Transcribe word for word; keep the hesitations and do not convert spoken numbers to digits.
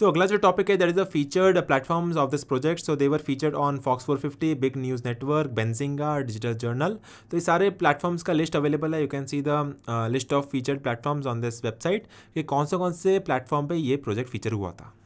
So अगला जो topic है that is the featured platforms of this project. So they were featured on Fox four fifty, Big news network, Benzinga, digital journal. तो ये सारे platforms का list available है. You can see the list of featured platforms on this website कि कौन से कौन से प्लेटफॉर्म पे ये प्रोजेक्ट फीचर हुआ था.